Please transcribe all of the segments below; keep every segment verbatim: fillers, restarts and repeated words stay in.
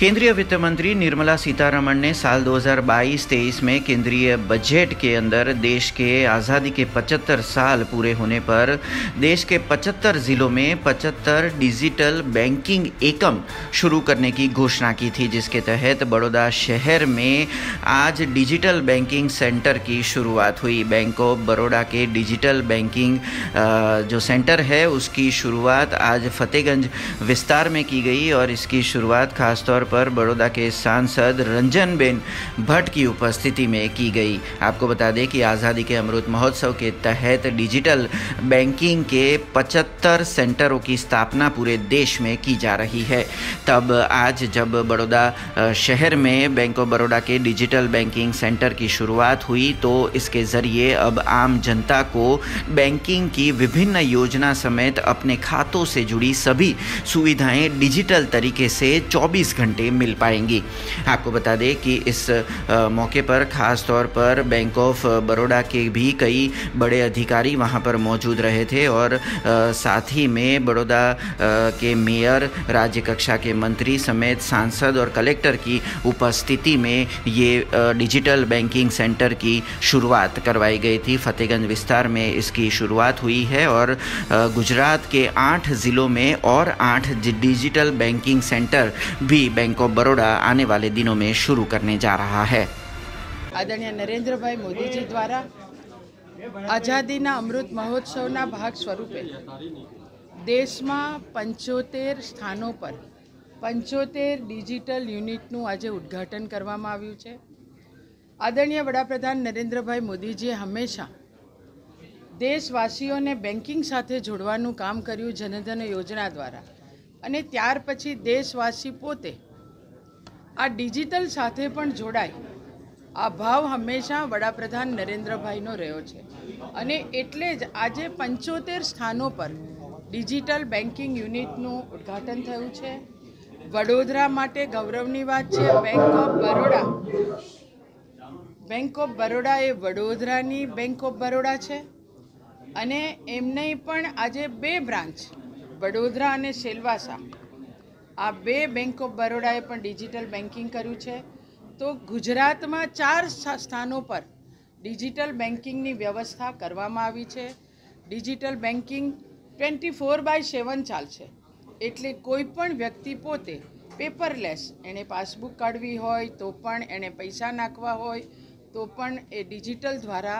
केंद्रीय वित्त मंत्री निर्मला सीतारमण ने साल दो हज़ार बाईस तेईस में केंद्रीय बजट के अंदर देश के आज़ादी के पचहत्तर साल पूरे होने पर देश के पचहत्तर ज़िलों में पचहत्तर डिजिटल बैंकिंग एकम शुरू करने की घोषणा की थी, जिसके तहत बड़ौदा शहर में आज डिजिटल बैंकिंग सेंटर की शुरुआत हुई। बैंक ऑफ बड़ौदा के डिजिटल बैंकिंग जो सेंटर है उसकी शुरुआत आज फतेहगंज विस्तार में की गई और इसकी शुरुआत खासतौर पर बड़ौदा के सांसद रंजन बेन भट्ट की उपस्थिति में की गई। आपको बता दें कि आज़ादी के अमृत महोत्सव के तहत डिजिटल बैंकिंग के पचहत्तर सेंटरों की स्थापना पूरे देश में की जा रही है। तब आज जब बड़ौदा शहर में बैंक ऑफ बड़ौदा के डिजिटल बैंकिंग सेंटर की शुरुआत हुई तो इसके ज़रिए अब आम जनता को बैंकिंग की विभिन्न योजना समेत अपने खातों से जुड़ी सभी सुविधाएं डिजिटल तरीके से चौबीस घंटे मिल पाएंगी। आपको बता दें कि इस आ, मौके पर खास तौर पर बैंक ऑफ बड़ौदा के भी कई बड़े अधिकारी वहां पर मौजूद रहे थे और आ, साथ ही में बड़ौदा के मेयर, राज्य कक्षा के मंत्री समेत सांसद और कलेक्टर की उपस्थिति में ये आ, डिजिटल बैंकिंग सेंटर की शुरुआत करवाई गई थी। फतेहगंज विस्तार में इसकी शुरुआत हुई है और आ, गुजरात के आठ ज़िलों में और आठ डिजिटल बैंकिंग सेंटर भी बैंक ऑफ बड़ौदा आने वाले दिनों में शुरू करने जा रहा है। आदरणीय नरेंद्र भाई मोदी जी द्वारा आजादी ना अमृत महोत्सव ना भाग स्वरूपे देश में पंचोतेर स्थानों पर पंचोतेर डिजिटल यूनिट नु आज उद्घाटन करवामां आव्युं छे। आदरणीय वडाप्रधान नरेंद्र भाई मोदी जी हमेशा देशवासीओ ने बैंकिंग साथ जोड़वानुं काम कर्युं जनधन योजना द्वारा अने त्यार पछी देशवासी पोते आ डिजिटल साथे पण जोड़ाय आ भाव हमेशा वडाप्रधान नरेंद्रभाईनो रह्यो छे अने एटले ज आजे पंचोतेर स्थानों पर डिजिटल बैंकिंग यूनिटनुं उद्घाटन थयुं छे। वडोदरा माटे गौरवनी वात छे। Bank of Baroda bank of Baroda ए वडोदरानी बैंक ऑफ बड़ौदा छे अने एमने पण आजे बे ब्रांच वडोदरा अने सेलवासा आ बे बैंक ऑफ बड़ौदाए पण डिजिटल बैंकिंग कर्युं छे। तो गुजरात में चार स्थानों पर डिजिटल बैंकिंग नी व्यवस्था करवामां आवी छे। Digital banking twenty four by seven चालशे एटले कोईपण व्यक्ति पोते पेपरलेस एने पासबुक काढवी होय तो पण एने पैसा नाखवा होय तो पण ए डिजिटल द्वारा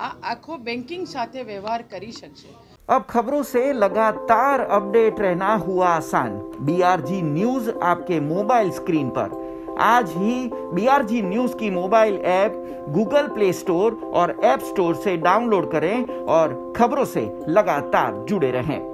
आ आखो बैंकिंग साथे व्यवहार करी शकशे। अब खबरों से लगातार अपडेट रहना हुआ आसान। बी आरजी न्यूज आपके मोबाइल स्क्रीन पर आज ही बी आरजी न्यूज की mobile app Google play store और ऐप स्टोर से डाउनलोड करें और खबरों से लगातार जुड़े रहें।